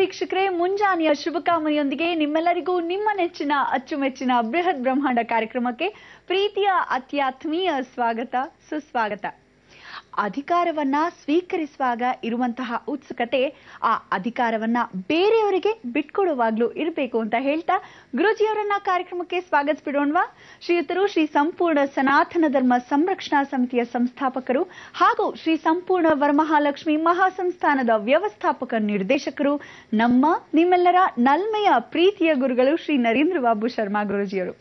ವೀಕ್ಷಕರೇ ಮುಂಜಾನೆಯ ಶುಭಕಾಮನೆಯೊಂದಿಗೆ ನಿಮ್ಮೆಲ್ಲರಿಗೂ ನಿಮ್ಮ ನೆಚ್ಚಿನ ಅಚ್ಚುಮೆಚ್ಚಿನ ಬೃಹತ್ ಬ್ರಹ್ಮಾಂಡ ಕಾರ್ಯಕ್ರಮಕ್ಕೆ ಪ್ರೀತಿಯ ಅತ್ಯಾತ್ಮೀಯ ಸುಸ್ವಾಗತ ಅಧಿಕಾರವನ್ನ ಸ್ವೀಕರಿಸುವಾಗ ಇರುವಂತಹ ಉತ್ಸುಕತೆ ಆ ಅಧಿಕಾರವನ್ನ ಬೇರೆಯವರಿಗೆ ಬಿಟ್ಕೊಡುವಾಗಲೂ ಇರಬೇಕು ಅಂತ ಹೇಳ್ತಾ ಗುರುಜಿಯವರನ್ನ ಕಾರ್ಯಕ್ರಮಕ್ಕೆ ಸ್ವಾಗತಿಸೋಣವಾ ಶ್ರೀಯುತರು ಶ್ರೀ ಸಂಪೂರ್ಣ ಸನಾತನ ಧರ್ಮ ಸಂರಕ್ಷಣಾ ಸಮಿತಿಯ ಸಂಸ್ಥಾಪಕರು ಹಾಗೂ ಶ್ರೀ ಸಂಪೂರ್ಣ ವರಮಹಾಲಕ್ಷ್ಮಿ ಮಹಾಸಂಸ್ಥಾನದ ವ್ಯವಸ್ಥಾಪಕ ನಿರ್ದೇಶಕರು ನಮ್ಮ ನಿಮ್ಮೆಲ್ಲರ ನಲ್ಮೆಯ ಪ್ರೀತಿಯ ಗುರುಗಳು ಶ್ರೀ ನರೇಂದ್ರ ಬಾಬು ಶರ್ಮಾ ಗುರುಜಿಯವರು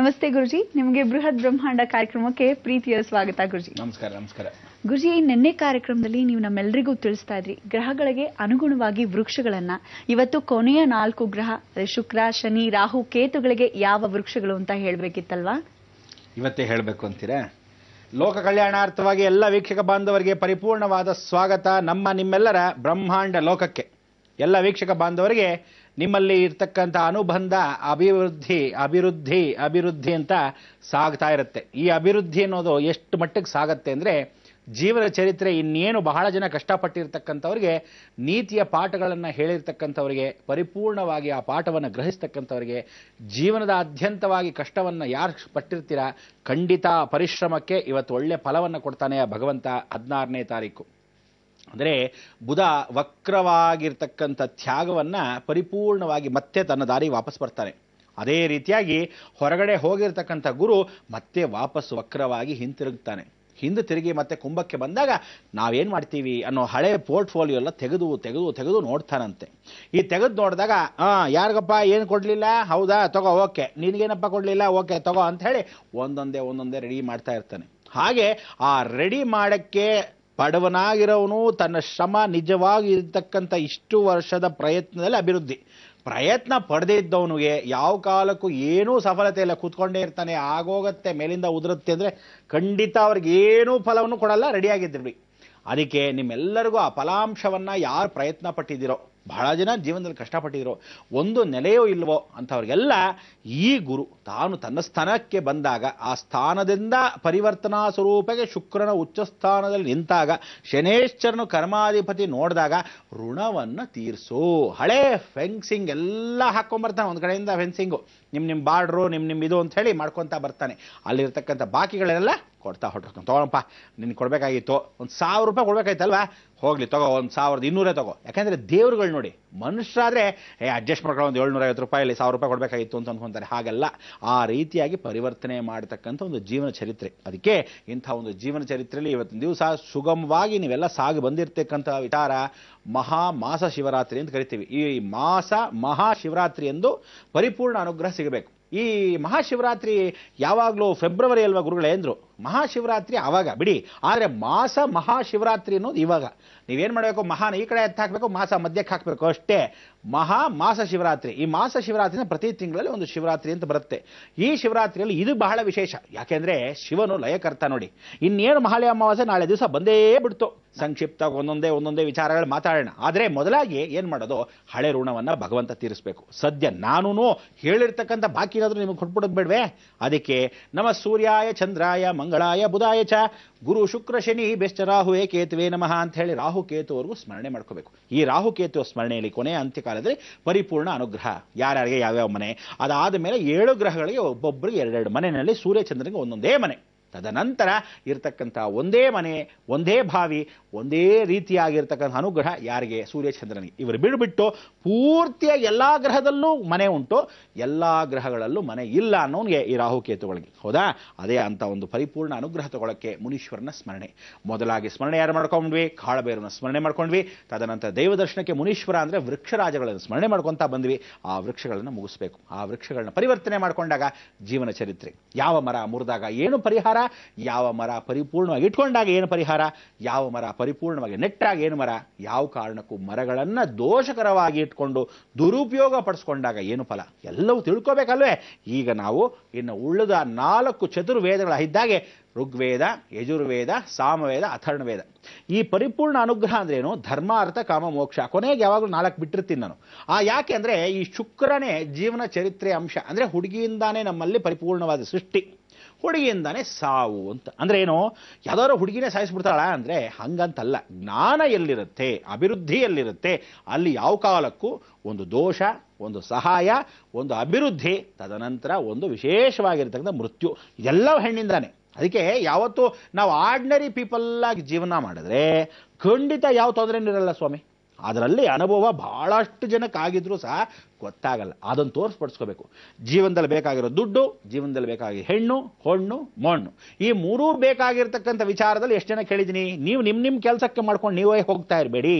ನಮಸ್ತೆ ಗುರುಜಿ ನಿಮಗೆ ಬೃಹತ್ ಬ್ರಹ್ಮಾಂಡ ಕಾರ್ಯಕ್ರಮಕ್ಕೆ ಪ್ರೀತಿಯ ಸ್ವಾಗತ ಗುರುಜಿ ನಮಸ್ಕಾರ ಗುರುಜಿ ನಿನ್ನೆ ಕಾರ್ಯಕ್ರಮದಲ್ಲಿ ನೀವು ನಮ್ಮೆಲ್ಲರಿಗೂ ತಿಳಿಸ್ತಾ ಇದ್ರಿ ಗ್ರಹಗಳಿಗೆ ಅನುಗುಣವಾಗಿ ವೃಕ್ಷಗಳನ್ನ ಇವತ್ತು ಕೊನೆಯ 4 ಗ್ರಹ ಶುಕ್ರ ಶನಿ ರಾಹು ಕೇತುಗಳಿಗೆ ಯಾವ ವೃಕ್ಷಗಳು ಅಂತ ಹೇಳಬೇಕಿತ್ತಲ್ವಾ ಇವತ್ತೇ ಹೇಳಬೇಕು ಅಂತೀರಾ ಲೋಕ ಕಲ್ಯಾಣಾರ್ಥವಾಗಿ ಎಲ್ಲ ವೀಕ್ಷಕ ಬಾಂಧವರಿಗೆ ಪರಿಪೂರ್ಣವಾದ ಸ್ವಾಗತ ನಮ್ಮ ನಿಮ್ಮೆಲ್ಲರ ಬ್ರಹ್ಮಾಂಡ ಲೋಕಕ್ಕೆ ಎಲ್ಲ ವೀಕ್ಷಕ ಬಾಂಧವರಿಗೆ ನಿಮ್ಮಲ್ಲಿ ಇರತಕ್ಕಂಥ ಅನುಬಂಧ ಅಭಿವೃದ್ಧಿ ಅಂತ ಸಾಗ್ತಾ ಇರುತ್ತೆ ಈ ಅಭಿವೃದ್ಧಿ ಅನ್ನೋದು ಎಷ್ಟು ಮಟ್ಟಿಗೆ ಸಾಗುತ್ತೆ ಅಂದ್ರೆ ಜೀವನ ಚರಿತ್ರೆ ಇನ್ನೇನು ಬಹಳ ಜನ ಕಷ್ಟಪಟ್ಟಿರ್ತಕ್ಕಂಥವರಿಗೆ ನೀತಿಯ ಪಾಠಗಳನ್ನು ಹೇಳಿರ್ತಕ್ಕಂಥವರಿಗೆ ಪರಿಪೂರ್ಣವಾಗಿ ಆ ಪಾಠವನ್ನು ಗ್ರಹಿಸ್ತಕ್ಕಂಥವರಿಗೆ ಜೀವನದ ಅತ್ಯಂತವಾಗಿ ಕಷ್ಟವನ್ನು ಯಾರು ಪಟ್ಟಿರ್ತೀರಾ ಖಂಡಿತ ಪರಿಶ್ರಮಕ್ಕೆ ಇವತ್ತು ಒಳ್ಳೆ ಫಲವನ್ನು ಕೊಡ್ತಾನೆ ಆ ಭಗವಂತ 16ನೇ ತಾರೀಕು ಅಂದರೆ ಬುಧ ವಕ್ರವಾಗಿರ್ತಕ್ಕಂಥ ತ್ಯಾಗವನ್ನು ಪರಿಪೂರ್ಣವಾಗಿ ಮತ್ತೆ ತನ್ನ ದಾರಿ ವಾಪಸ್ ಬರ್ತಾನೆ ಅದೇ ರೀತಿಯಾಗಿ ಹೊರಗಡೆ ಹೋಗಿರ್ತಕ್ಕಂಥ ಗುರು ಮತ್ತೆ ವಾಪಸ್ ವಕ್ರವಾಗಿ ಹಿಂತಿರುಗ್ತಾನೆ ಹಿಂದೆ ತಿರುಗಿ ಮತ್ತೆ ಕುಂಭಕ್ಕೆ ಬಂದಾಗ ನಾವೇನು ಮಾಡ್ತೀವಿ ಅನ್ನೋ ಹಳೆ ಪೋರ್ಟ್ಫೋಲಿಯೋ ಎಲ್ಲ ತೆಗೆದು ತೆಗೆದು ತೆಗೆದು ನೋಡ್ತಾನಂತೆ ಈ ತೆಗೆದು ನೋಡಿದಾಗ ಯಾರಿಗಪ್ಪ ಏನು ಕೊಡಲಿಲ್ಲ ಹೌದಾ ತಗೋ ಓಕೆ ನಿನಗೇನಪ್ಪ ಕೊಡಲಿಲ್ಲ ಓಕೆ ತಗೋ ಅಂತ ಹೇಳಿ ಒಂದೊಂದೇ ರೆಡಿ ಮಾಡ್ತಾ ಇರ್ತಾನೆ ಹಾಗೆ ಆ ರೆಡಿ ಮಾಡೋಕ್ಕೆ ಬಡವನಾಗಿರೋನು ತನ್ನ ಶ್ರಮ ನಿಜವಾಗಿ ಇರತಕ್ಕಂಥ ಇಷ್ಟು ವರ್ಷದ ಪ್ರಯತ್ನದಲ್ಲಿ ಅಭಿವೃದ್ಧಿ ಪ್ರಯತ್ನ ಪಡೆದಿದ್ದವನಿಗೆ ಯಾವ ಕಾಲಕ್ಕೂ ಏನೂ ಸಫಲತೆ ಇಲ್ಲ ಕೂತ್ಕೊಂಡೇ ಇರ್ತಾನೆ ಆಗೋಗತ್ತೆ ಮೇಲಿಂದ ಉದುರುತ್ತೆ ಅಂದರೆ ಖಂಡಿತ ಅವ್ರಿಗೆ ಏನೂ ಫಲವನ್ನು ಕೊಡಲ್ಲ ರೆಡಿಯಾಗಿದ್ದಿರ್ವಿ ಅದಕ್ಕೆ ನಿಮ್ಮೆಲ್ಲರಿಗೂ ಆ ಫಲಾಂಶವನ್ನು ಯಾರು ಪ್ರಯತ್ನ ಪಟ್ಟಿದ್ದೀರೋ ಬಹಳ ಜನ ಜೀವನದಲ್ಲಿ ಕಷ್ಟಪಟ್ಟಿದ್ದೀರೋ ಒಂದು ನೆಲೆಯೋ ಇಲ್ವೋ ಅಂಥವ್ರಿಗೆಲ್ಲ ಈ ಗುರು ತಾನು ತನ್ನ ಸ್ಥಾನಕ್ಕೆ ಬಂದಾಗ ಆ ಸ್ಥಾನದಿಂದ ಪರಿವರ್ತನಾ ಸ್ವರೂಪಕ್ಕೆ ಶುಕ್ರನ ಉಚ್ಚಸ್ಥಾನದಲ್ಲಿ ನಿಂತಾಗ ಶನೇಶ್ವರನು ಕರ್ಮಾಧಿಪತಿ ನೋಡಿದಾಗ ಋಣವನ್ನು ತೀರಿಸು ಹಳೆ ಫೆನ್ಸಿಂಗ್ ಎಲ್ಲ ಹಾಕೊಂಡ್ಬರ್ತಾನೆ ಒಂದು ಕಡೆಯಿಂದ ಫೆನ್ಸಿಂಗು ನಿಮ್ಮ ಬಾರ್ಡ್ರು ನಿಮ್ಮ ಇದು ಅಂತ ಹೇಳಿ ಮಾಡ್ಕೊತಾ ಬರ್ತಾನೆ ಅಲ್ಲಿರ್ತಕ್ಕಂಥ ಬಾಕಿಗಳೆಲ್ಲ ಕೊಡ್ತಾ ಹೊಟ್ಟೆ ತಗೋಣಪ್ಪ ನಿನ್ಗೆ ಕೊಡಬೇಕಾಗಿತ್ತು ಒಂದು ₹1,000 ಕೊಡಬೇಕಾಯ್ತಲ್ವಾ ಹೋಗಲಿ ತಗೋ ಒಂದು ₹1,200 ತಗೋ ಯಾಕೆಂದರೆ ದೇವ್ರುಗಳು ನೋಡಿ ಮನುಷ್ಯರಾದರೆ ಅಡ್ಜಸ್ಟ್ ಮಾಡ್ಕೊಳ್ಳೋ ಒಂದು ₹750 ₹1,000 ಕೊಡಬೇಕಾಗಿತ್ತು ಅಂತ ಅಂದ್ಕೊಂತಾರೆ ಹಾಗಲ್ಲ ಆ ರೀತಿಯಾಗಿ ಪರಿವರ್ತನೆ ಮಾಡತಕ್ಕಂಥ ಒಂದು ಜೀವನ ಚರಿತ್ರೆ ಅದಕ್ಕೆ ಇಂಥ ಒಂದು ಜೀವನ ಚರಿತ್ರೆಯಲ್ಲಿ ಇವತ್ತಿನ ದಿವಸ ಸುಗಮವಾಗಿ ನೀವೆಲ್ಲ ಸಾಗಿ ಬಂದಿರ್ತಕ್ಕಂಥ ವಿಚಾರ ಮಹಾಮಾಸ ಶಿವರಾತ್ರಿ ಅಂತ ಕರಿತೀವಿ ಈ ಮಾಸ ಮಹಾಶಿವರಾತ್ರಿ ಎಂದು ಪರಿಪೂರ್ಣ ಅನುಗ್ರಹ ಸಿಗಬೇಕು ಈ ಮಹಾಶಿವರಾತ್ರಿ ಯಾವಾಗಲೂ ಫೆಬ್ರವರಿ ಅಲ್ವಾ ಗುರುಗಳೇಂದ್ರು ಮಹಾಶಿವರಾತ್ರಿ ಆವಾಗ ಬಿಡಿ ಆದರೆ ಮಾಸ ಮಹಾಶಿವರಾತ್ರಿ ಅನ್ನೋದು ಇವಾಗ ನೀವೇನು ಮಾಡಬೇಕು ಮಹಾನ ಈ ಕಡೆ ಎತ್ತಾಕಬೇಕು ಮಾಸ ಮಧ್ಯಕ್ಕೆ ಹಾಕಬೇಕು ಅಷ್ಟೇ ಮಾಸ ಶಿವರಾತ್ರಿ ಈ ಮಾಸ ಶಿವರಾತ್ರಿನ ಪ್ರತಿ ತಿಂಗಳಲ್ಲಿ ಒಂದು ಶಿವರಾತ್ರಿ ಅಂತ ಬರುತ್ತೆ ಈ ಶಿವರಾತ್ರಿಯಲ್ಲಿ ಇದು ಬಹಳ ವಿಶೇಷ ಯಾಕೆಂದರೆ ಶಿವನು ಲಯಕರ್ತ ನೋಡಿ ಇನ್ನೇನು ಮಹಾಲಯ ಅಮಾವಾಸ್ಯೆ ನಾಳೆ ದಿವಸ ಬಂದೇ ಬಿಡ್ತು ಸಂಕ್ಷಿಪ್ತವಾಗಿ ಒಂದೊಂದೇ ವಿಚಾರಗಳು ಮಾತಾಡೋಣ ಆದರೆ ಮೊದಲಾಗಿ ಏನು ಮಾಡೋದು ಹಳೆ ಋಣವನ್ನು ಭಗವಂತ ತೀರಿಸಬೇಕು ಸದ್ಯ ನಾನು ಹೇಳಿರ್ತಕ್ಕಂಥ ಬಾಕಿ ಏನಾದರೂ ನಿಮಗೆ ಕೊಟ್ಬಿಡೋದು ಬೇಡವೇ ಅದಕ್ಕೆ ನಮ್ಮ ಸೂರ್ಯಾಯ ಚಂದ್ರಾಯ ಮಂಗಳಾಯ ಬುಧಾಯ ಚ ಗುರು ಶುಕ್ರ ಶನಿ ಬೆಷ್ಟ ರಾಹುವೇ ಕೇತುವೆ ನಮಃ ಅಂತ ಹೇಳಿ ರಾಹು ಕೇತುವರೆಗೂ ಸ್ಮರಣೆ ಮಾಡ್ಕೋಬೇಕು ಈ ರಾಹು ಕೇತುವ ಸ್ಮರಣೆಯಲ್ಲಿ ಕೊನೆಯ ಅಂತ್ಯಕಾಲದಲ್ಲಿ ಪರಿಪೂರ್ಣ ಅನುಗ್ರಹ ಯಾರ್ಯಾರಿಗೆ ಯಾವ್ಯಾವ ಮನೆ ಅದಾದ ಮೇಲೆ 7 ಗ್ರಹಗಳಿಗೆ ಒಬ್ಬೊಬ್ಬರಿಗೆ 2-2 ಮನೆಯಲ್ಲಿ ಸೂರ್ಯಚಂದ್ರನಿಗೆ ಒಂದೊಂದೇ ಮನೆ ತದನಂತರ ಇರತಕ್ಕಂಥ ಒಂದೇ ಮನೆ ಒಂದೇ ಭಾವಿ ಒಂದೇ ರೀತಿಯಾಗಿರ್ತಕ್ಕಂಥ ಅನುಗ್ರಹ ಯಾರಿಗೆ ಸೂರ್ಯಚಂದ್ರನಿಗೆ ಇವರು ಬಿಡುಬಿಟ್ಟು ಪೂರ್ತಿಯಾಗಿ ಎಲ್ಲ ಗ್ರಹದಲ್ಲೂ ಮನೆ ಉಂಟು ಎಲ್ಲ ಗ್ರಹಗಳಲ್ಲೂ ಮನೆ ಇಲ್ಲ ಅನ್ನೋನಿಗೆ ಈ ರಾಹುಕೇತುಗಳಿಗೆ ಹೌದಾ ಅದೇ ಅಂತ ಒಂದು ಪರಿಪೂರ್ಣ ಅನುಗ್ರಹ ತಗೊಳ್ಳೋಕ್ಕೆ ಮುನೀಶ್ವರನ ಸ್ಮರಣೆ ಮೊದಲಾಗಿ ಸ್ಮರಣೆ ಯಾರು ಮಾಡ್ಕೊಂಡ್ವಿ ಕಾಳಬೇರನ ಸ್ಮರಣೆ ಮಾಡ್ಕೊಂಡ್ವಿ ತದನಂತರ ದೇವದರ್ಶನಕ್ಕೆ ಮುನೀಶ್ವರ ಅಂದರೆ ವೃಕ್ಷರಾಜಗಳನ್ನು ಸ್ಮರಣೆ ಮಾಡ್ಕೊತಾ ಬಂದ್ವಿ ಆ ವೃಕ್ಷಗಳನ್ನು ಮುಗಿಸ್ಬೇಕು ಆ ವೃಕ್ಷಗಳನ್ನ ಪರಿವರ್ತನೆ ಮಾಡಿಕೊಂಡಾಗ ಜೀವನ ಚರಿತ್ರೆ ಯಾವ ಮರ ಮುರಿದಾಗ ಏನು ಪರಿಹಾರ ಯಾವ ಮರ ಪರಿಪೂರ್ಣವಾಗಿ ಇಟ್ಕೊಂಡಾಗ ಏನು ಪರಿಹಾರ ಯಾವ ಮರ ಪರಿಪೂರ್ಣವಾಗಿ ನೆಟ್ಟಾಗ ಏನು ಮರ ಯಾವ ಕಾರಣಕ್ಕೂ ಮರಗಳನ್ನು ದೋಷಕರವಾಗಿ ಇಟ್ಕೊಂಡು ದುರುಪಯೋಗ ಪಡಿಸ್ಕೊಂಡಾಗ ಏನು ಫಲ ಎಲ್ಲವೂ ತಿಳ್ಕೋಬೇಕಲ್ವೇ ಈಗ ನಾವು ಇನ್ನು ಉಳಿದ 4 ಚತುರ್ವೇದಗಳ ಇದ್ದಾಗೆ ಋಗ್ವೇದ ಯಜುರ್ವೇದ ಸಾಮವೇದ ಅಥರ್ಣವೇದ ಈ ಪರಿಪೂರ್ಣ ಅನುಗ್ರಹ ಅಂದ್ರೇನು ಧರ್ಮ ಅರ್ಥ ಕಾಮ ಮೋಕ್ಷ ಕೊನೆಗೆ ಯಾವಾಗಲೂ 4 ಬಿಟ್ಟಿರ್ತೀನಿ ನಾನು ಯಾಕೆ ಅಂದರೆ ಈ ಶುಕ್ರನೇ ಜೀವನ ಚರಿತ್ರೆ ಅಂಶ ಅಂದರೆ ಹುಡುಗಿಯಿಂದಾನೇ ನಮ್ಮಲ್ಲಿ ಪರಿಪೂರ್ಣವಾದ ಸೃಷ್ಟಿ ಹೊಡಿಯಿಂದನೇ ಸಾವು ಅಂತ. ಅಂದ್ರೆ ಏನು, ಯಾವ್ದಾರೋ ಹುಡುಗಿನೇ ಸಾಯಿಸ್ಬಿಡ್ತಾಳ ಅಂದರೆ ಹಂಗಂತಲ್ಲ. ಜ್ಞಾನ ಎಲ್ಲಿರುತ್ತೆ, ಅಭಿವೃದ್ಧಿ ಎಲ್ಲಿರುತ್ತೆ, ಅಲ್ಲಿ ಯಾವ ಕಾಲಕ್ಕೂ ಒಂದು ದೋಷ, ಒಂದು ಸಹಾಯ, ಒಂದು ಅಭಿವೃದ್ಧಿ, ತದನಂತರ ಒಂದು ವಿಶೇಷವಾಗಿರ್ತಕ್ಕಂಥ ಮೃತ್ಯು, ಇದೆಲ್ಲವೂ ಹೆಣ್ಣಿಂದಾನೆ. ಅದಕ್ಕೆ ಯಾವತ್ತೂ ನಾವು ಆರ್ಡಿನರಿ ಪೀಪಲ್ ಆಗಿ ಜೀವನ ಮಾಡಿದ್ರೆ ಖಂಡಿತ ಯಾವ ತೊಂದರೆನೂ ಇರಲ್ಲ ಸ್ವಾಮಿ. ಅದರಲ್ಲಿ ಅನುಭವ ಭಾಳಷ್ಟು ಜನಕ್ಕಾಗಿದ್ರೂ ಸಹ ಗೊತ್ತಾಗಲ್ಲ. ಅದನ್ನು ತೋರಿಸ್ಪಡಿಸ್ಕೋಬೇಕು. ಜೀವನದಲ್ಲಿ ಬೇಕಾಗಿರೋ ದುಡ್ಡು, ಜೀವನದಲ್ಲಿ ಬೇಕಾಗಿರೋ ಹೆಣ್ಣು, ಹೊಣ್ಣು, ಮಣ್ಣು, ಈ ಮೂರೂ ಬೇಕಾಗಿರ್ತಕ್ಕಂಥ ವಿಚಾರದಲ್ಲಿ ಎಷ್ಟು ಜನ ಕೇಳಿದ್ದೀನಿ. ನೀವು ನಿಮ್ಮ ಕೆಲಸಕ್ಕೆ ಮಾಡ್ಕೊಂಡು ನೀವೇ ಹೋಗ್ತಾ ಇರಬೇಡಿ.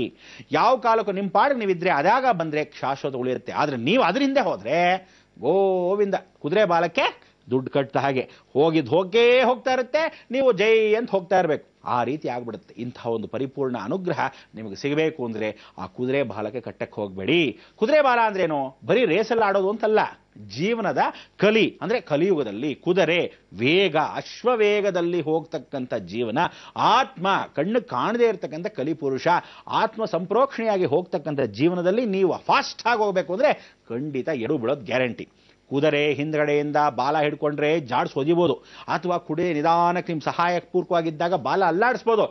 ಯಾವ ಕಾಲಕ್ಕೂ ನಿಮ್ಮ ಪಾಡಿಗೆ ನೀವಿದ್ರೆ ಅದಾಗ ಬಂದರೆ ಶಾಶ್ವತ ಉಳಿಯುತ್ತೆ. ಆದರೆ ನೀವು ಅದರ ಹಿಂದೆ ಹೋದರೆ ಗೋವಿಂದ ಕುದುರೆ ಬಾಲಕ್ಕೆ ದುಡ್ಡು ಕಟ್ಟದ ಹಾಗೆ ಹೋಗೇ ಹೋಗ್ತಾ ಇರುತ್ತೆ. ನೀವು ಜೈ ಅಂತ ಹೋಗ್ತಾ ಇರಬೇಕು. ಆ ರೀತಿ ಆಗ್ಬಿಡುತ್ತೆ. ಇಂತಹ ಒಂದು ಪರಿಪೂರ್ಣ ಅನುಗ್ರಹ ನಿಮಗೆ ಸಿಗಬೇಕು ಅಂದರೆ ಆ ಕುದುರೆ ಬಾಲಕ್ಕೆ ಕಟ್ಟಕ್ಕೆ ಹೋಗಬೇಡಿ. ಕುದುರೆ ಬಾಲ ಅಂದ್ರೇನು, ಬರೀ ರೇಸಲ್ಲಿ ಆಡೋದು ಅಂತಲ್ಲ, ಜೀವನದ ಕಲಿ. ಅಂದರೆ ಕಲಿಯುಗದಲ್ಲಿ ಕುದುರೆ ವೇಗ, ಅಶ್ವವೇಗದಲ್ಲಿ ಹೋಗ್ತಕ್ಕಂಥ ಜೀವನ, ಆತ್ಮ ಕಣ್ಣು ಕಾಣದೇ ಇರತಕ್ಕಂಥ ಕಲಿಪುರುಷ, ಆತ್ಮ ಸಂಪ್ರೋಕ್ಷಣೆಯಾಗಿ ಹೋಗ್ತಕ್ಕಂಥ ಜೀವನದಲ್ಲಿ ನೀವು ಫಾಸ್ಟ್ ಆಗಿ ಹೋಗಬೇಕು ಅಂದರೆ ಖಂಡಿತ ಎಡು ಬಿಡೋದು ಗ್ಯಾರಂಟಿ. ಕುದುರೆ ಹಿಂದ್ಗಡೆಯಿಂದ ಬಾಲ ಹಿಡ್ಕೊಂಡ್ರೆ ಜಾಡ್ಸ್ ಹೊದಿಬೋದು, ಅಥವಾ ಕುದುರೆ ನಿಧಾನಕ್ಕೆ ನಿಮ್ಮ ಸಹಾಯಕ್ಕೆ ಪೂರ್ಕವಾಗಿದ್ದಾಗ ಬಾಲ ಅಲ್ಲಾಡಿಸ್ಬೋದು.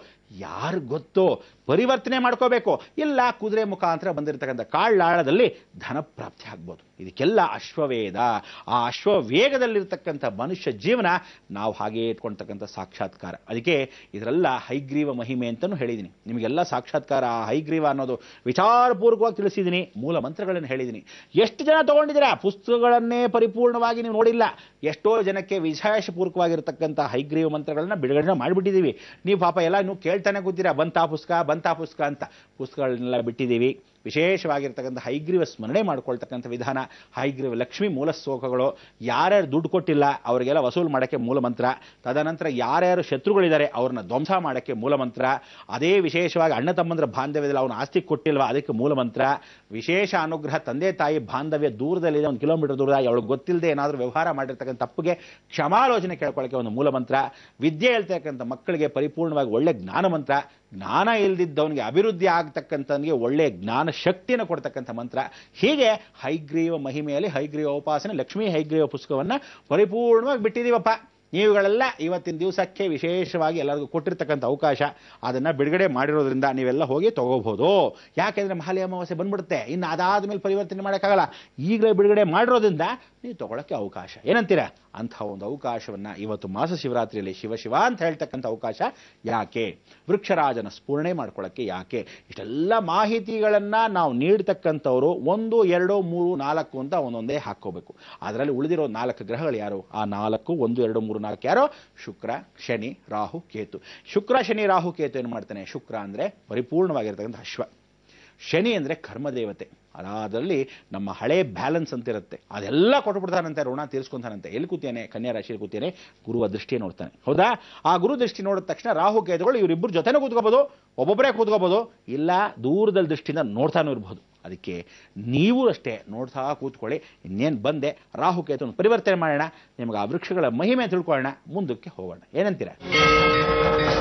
ಯಾರು ಗೊತ್ತೋ, ಪರಿವರ್ತನೆ ಮಾಡ್ಕೋಬೇಕು. ಇಲ್ಲ ಕುದುರೆ ಮುಖಾಂತರ ಬಂದಿರತಕ್ಕಂಥ ಕಾಳ್ಳಾಳದಲ್ಲಿ ಧನಪ್ರಾಪ್ತಿ ಆಗ್ಬೋದು. ಇದಕ್ಕೆಲ್ಲ ಅಶ್ವವೇದ. ಆ ಅಶ್ವವೇಗದಲ್ಲಿರ್ತಕ್ಕಂಥ ಮನುಷ್ಯ ಜೀವನ ನಾವು ಹಾಗೇ ಇಟ್ಕೊಳ್ತಕ್ಕಂಥ ಸಾಕ್ಷಾತ್ಕಾರ. ಅದಕ್ಕೆ ಇದರೆಲ್ಲ ಹೈಗ್ರೀವ ಮಹಿಮೆ ಅಂತಲೂ ಹೇಳಿದ್ದೀನಿ ನಿಮಗೆಲ್ಲ. ಸಾಕ್ಷಾತ್ಕಾರ, ಆ ಹೈಗ್ರೀವ ಅನ್ನೋದು ವಿಚಾರಪೂರ್ವಕವಾಗಿ ತಿಳಿಸಿದ್ದೀನಿ, ಮೂಲ ಮಂತ್ರಗಳನ್ನು ಹೇಳಿದ್ದೀನಿ. ಎಷ್ಟು ಜನ ತೊಗೊಂಡಿದ್ದೀರಾ? ಪುಸ್ತಕಗಳನ್ನೇ ಪರಿಪೂರ್ಣವಾಗಿ ನೀವು ನೋಡಿಲ್ಲ. ಎಷ್ಟೋ ಜನಕ್ಕೆ ವಿಶೇಷಪೂರ್ವಕವಾಗಿರ್ತಕ್ಕಂಥ ಹೈಗ್ರೀವ ಮಂತ್ರಗಳನ್ನು ಬಿಡುಗಡೆ ಮಾಡಿಬಿಟ್ಟಿದ್ದೀವಿ. ನೀವು ಪಾಪ ಎಲ್ಲ ನೀವು ಹೇಳ್ತಾನೆ ಕೂತೀರಾ, ಬಂತಾ ಪುಸ್ತಕ ಅಂತ. ಪುಸ್ತಕಗಳನ್ನೆಲ್ಲ ಬಿಟ್ಟಿದ್ದೀವಿ. ವಿಶೇಷವಾಗಿರ್ತಕ್ಕಂಥ ಹೈಗ್ರೀವ ಸ್ಮರಣೆ ಮಾಡ್ಕೊಳ್ತಕ್ಕಂಥ ವಿಧಾನ, ಹೈಗ್ರೀವ ಲಕ್ಷ್ಮಿ ಮೂಲ ಶ್ಲೋಕಗಳು, ಯಾರ್ಯಾರು ದುಡ್ಡು ಕೊಟ್ಟಿಲ್ಲ ಅವರಿಗೆಲ್ಲ ವಸೂಲು ಮಾಡೋಕ್ಕೆ ಮೂಲಮಂತ್ರ, ತದನಂತರ ಯಾರ್ಯಾರು ಶತ್ರುಗಳಿದ್ದಾರೆ ಅವ್ರನ್ನ ಧ್ವಂಸ ಮಾಡೋಕ್ಕೆ ಮೂಲಮಂತ್ರ, ಅದೇ ವಿಶೇಷವಾಗಿ ಅಣ್ಣ ತಮ್ಮಂದ್ರ ಬಾಂಧವ್ಯದಲ್ಲಿ ಅವನು ಆಸ್ತಿ ಕೊಟ್ಟಿಲ್ವ ಅದಕ್ಕೆ ಮೂಲಮಂತ್ರ, ವಿಶೇಷ ಅನುಗ್ರಹ ತಂದೆ ತಾಯಿ ಬಾಂಧವ್ಯ ದೂರದಲ್ಲಿದೆ, 1 ಕಿಲೋಮೀಟರ್ ದೂರ, ಅವಳು ಗೊತ್ತಿಲ್ಲದೆ ಏನಾದರೂ ವ್ಯವಹಾರ ಮಾಡಿರ್ತಕ್ಕಂಥ ತಪ್ಪಿಗೆ ಕ್ಷಮಾಲೋಚನೆ ಕೇಳ್ಕೊಳ್ಳೋಕ್ಕೆ ಒಂದು ಮೂಲಮಂತ್ರ, ವಿದ್ಯೆ ಹೇಳ್ತಕ್ಕಂಥ ಮಕ್ಕಳಿಗೆ ಪರಿಪೂರ್ಣವಾಗಿ ಒಳ್ಳೆ ಜ್ಞಾನಮಂತ್ರ, ಜ್ಞಾನ ಇಲ್ಲದಿದ್ದವನಿಗೆ ಅಭಿವೃದ್ಧಿ ಆಗ್ತಕ್ಕಂಥವನಿಗೆ ಒಳ್ಳೆಯ ಜ್ಞಾನ ಶಕ್ತಿಯನ್ನು ಕೊಡ್ತಕ್ಕಂಥ ಮಂತ್ರ. ಹೀಗೆ ಹೈಗ್ರೀವ ಮಹಿಮೆಯಲ್ಲಿ ಹೈಗ್ರೀವ ಉಪಾಸನೆ, ಲಕ್ಷ್ಮೀ ಹೈಗ್ರೀವ ಪುಸ್ತಕವನ್ನು ಪರಿಪೂರ್ಣವಾಗಿ ಬಿಟ್ಟಿದ್ದೀವಪ್ಪ. ನೀವುಗಳೆಲ್ಲ ಇವತ್ತಿನ ದಿವಸಕ್ಕೆ ವಿಶೇಷವಾಗಿ ಎಲ್ಲರಿಗೂ ಕೊಟ್ಟಿರ್ತಕ್ಕಂಥ ಅವಕಾಶ, ಅದನ್ನು ಬಿಡುಗಡೆ ಮಾಡಿರೋದ್ರಿಂದ ನೀವೆಲ್ಲ ಹೋಗಿ ತೊಗೋಬೋದು. ಯಾಕೆಂದರೆ ಮಹಾಲಯ ಅಮಾವಾಸ್ಯೆ ಬಂದ್ಬಿಡುತ್ತೆ, ಇನ್ನು ಅದಾದ ಮೇಲೆ ಪರಿವರ್ತನೆ ಮಾಡೋಕ್ಕಾಗಲ್ಲ. ಈಗಲೇ ಬಿಡುಗಡೆ ಮಾಡಿರೋದ್ರಿಂದ ನೀವು ತೊಗೊಳಕ್ಕೆ ಅವಕಾಶ. ಏನಂತೀರಾ? ಅಂಥ ಒಂದು ಅವಕಾಶವನ್ನು ಇವತ್ತು ಮಾಸ ಶಿವರಾತ್ರಿಯಲ್ಲಿ ಶಿವ ಅಂತ ಹೇಳ್ತಕ್ಕಂಥ ಅವಕಾಶ ಯಾಕೆ? ವೃಕ್ಷರಾಜನ ಸ್ಫೂರ್ಣೆ ಮಾಡ್ಕೊಳ್ಳೋಕ್ಕೆ ಯಾಕೆ? ಇಷ್ಟೆಲ್ಲ ಮಾಹಿತಿಗಳನ್ನು ನಾವು ನೀಡ್ತಕ್ಕಂಥವರು 1 2 3 4 ಅಂತ ಒಂದೊಂದೇ ಹಾಕ್ಕೋಬೇಕು. ಅದರಲ್ಲಿ ಉಳಿದಿರೋ 4 ಗ್ರಹಗಳು ಯಾರು? ಆ 4 1 2 3 4 ಯಾರೋ? ಶುಕ್ರ, ಶನಿ, ರಾಹು, ಕೇತು. ಶುಕ್ರ, ಶನಿ, ರಾಹು, ಕೇತು ಏನು ಮಾಡ್ತಾನೆ? ಶುಕ್ರ ಅಂದರೆ ಪರಿಪೂರ್ಣವಾಗಿರ್ತಕ್ಕಂಥ ಅಶ್ವ, ಶನಿ ಅಂದರೆ ಕರ್ಮದೇವತೆ. ಅದರಲ್ಲಿ ನಮ್ಮ ಹಳೆ ಬ್ಯಾಲೆನ್ಸ್ ಅಂತಿರುತ್ತೆ, ಅದೆಲ್ಲ ಕೊಟ್ಬಿಡ್ತಾನಂತೆ, ಋಣ ತೀರಿಸ್ಕೊಂತಾನಂತೆ. ಎಲ್ಲಿ ಕೂತೇನೆ? ಕನ್ಯಾ ರಾಶಿಯಲ್ಲಿ ಕೂತೇನೆ. ಗುರುವ ದೃಷ್ಟಿ ನೋಡ್ತಾನೆ, ಹೌದಾ? ಆ ಗುರು ದೃಷ್ಟಿ ನೋಡಿದ ತಕ್ಷಣ ರಾಹು ಕೇತುಗಳು ಇವರಿಬ್ಬರು ಜೊತೆನೂ ಕೂತ್ಕೋಬೋದು, ಒಬ್ಬೊಬ್ಬರೇ ಕೂತ್ಕೋಬೋದು, ಇಲ್ಲ ದೂರದಲ್ಲಿ ದೃಷ್ಟಿಯಿಂದ ನೋಡ್ತಾನೂ ಇರ್ಬೋದು. ಅದಕ್ಕೆ ನೀವು ಅಷ್ಟೇ ನೋಡ್ತಾ ಕೂತ್ಕೊಳ್ಳಿ. ಇನ್ನೇನು ಬಂದೆ, ರಾಹು ಕೇತುವನ್ನು ಪರಿವರ್ತನೆ ಮಾಡೋಣ, ನಿಮಗೆ ಆ ವೃಕ್ಷಗಳ ಮಹಿಮೆ ತಿಳ್ಕೊಳ್ಳೋಣ, ಮುಂದಕ್ಕೆ ಹೋಗೋಣ. ಏನಂತೀರ?